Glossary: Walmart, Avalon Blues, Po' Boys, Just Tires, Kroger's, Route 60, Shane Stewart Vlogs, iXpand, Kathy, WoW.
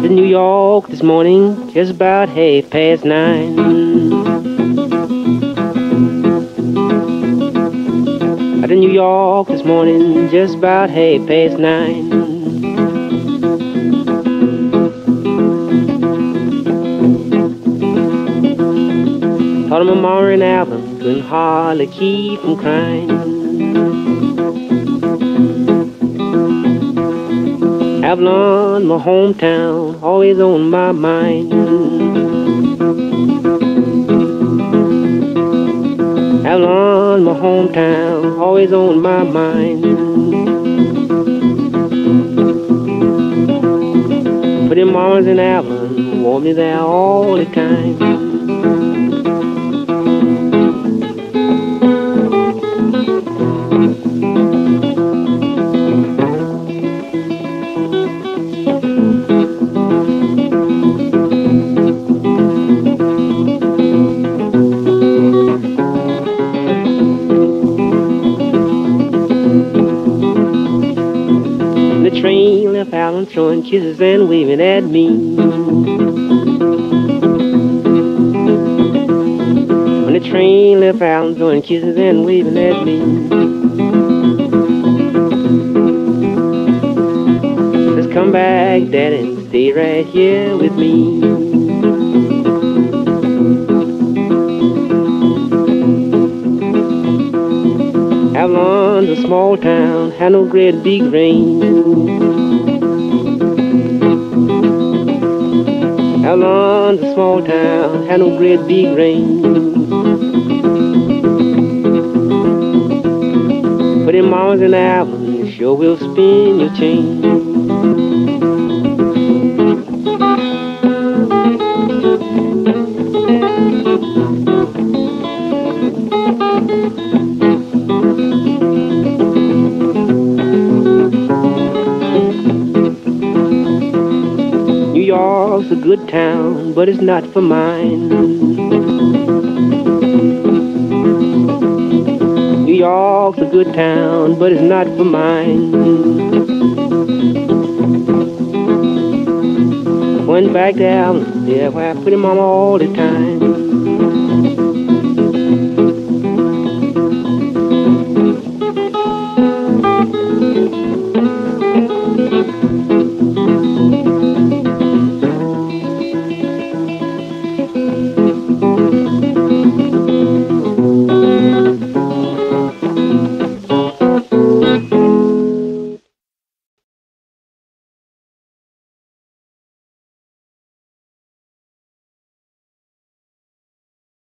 In New York this morning, just about 9:30. Out in New York this morning, just about 9:30. Thought of my morning album, couldn't hardly keep from crying. Avalon, my hometown, always on my mind. Avalon, my hometown, always on my mind. Put in my arms in Avalon, warm me there all the time. Train left Avalon throwing kisses and waving at me. When the train left Avalon throwing kisses and waving at me. Just come back, Dad, and stay right here with me. Avalon's a small town, had no great big rain. Avalon's a small town, had no great big rain. But in miles an hour, you sure will spin your chain. New York's a good town, but it's not for mine. New York's a good town, but it's not for mine. Went back down there where I put him on all the time.